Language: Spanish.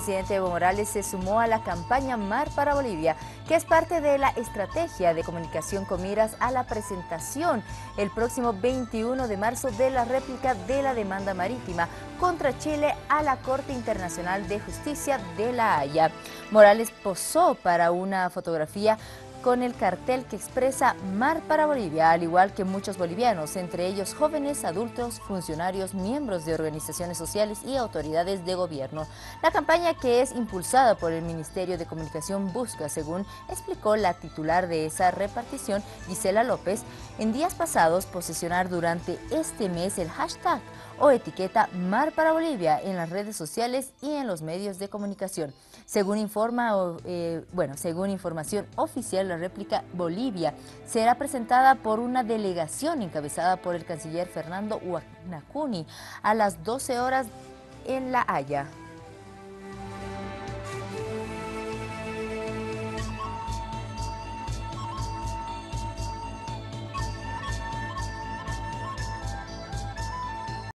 presidente Evo Morales se sumó a la campaña Mar para Bolivia, que es parte de la estrategia de comunicación con miras a la presentación el próximo 21 de marzo de la réplica de la demanda marítima contra Chile a la Corte Internacional de Justicia de La Haya. Morales posó para una fotografía con el cartel que expresa Mar para Bolivia, al igual que muchos bolivianos, entre ellos jóvenes, adultos, funcionarios, miembros de organizaciones sociales y autoridades de gobierno. La campaña, que es impulsada por el Ministerio de Comunicación, busca, según explicó la titular de esa repartición, Gísela López, en días pasados posicionar durante este mes el hashtag o etiqueta Mar para Bolivia en las redes sociales y en los medios de comunicación. Según información oficial, la réplica Bolivia será presentada por una delegación encabezada por el canciller Fernando Huanacuni a las 12 horas en La Haya.